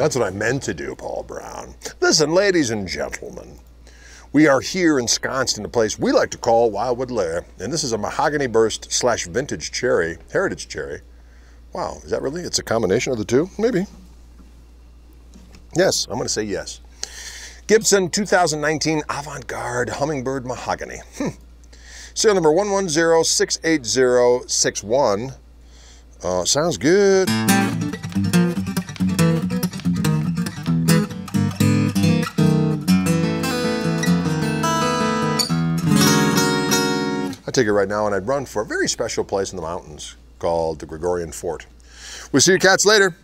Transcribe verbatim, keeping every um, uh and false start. That's what I meant to do, Paul Brown. Listen, ladies and gentlemen, we are here ensconced in a place we like to call Wildwood Lair, and this is a mahogany burst slash vintage cherry, heritage cherry. Wow, is that really? It's a combination of the two? Maybe. Yes, I'm going to say yes. Gibson two thousand nineteen Avant Garde Hummingbird Mahogany. Hm. Serial number one one zero six eight zero six one. Uh, sounds good. I take it right now and I'd run for a very special place in the mountains called the Gregorian Fort. We'll see you cats later.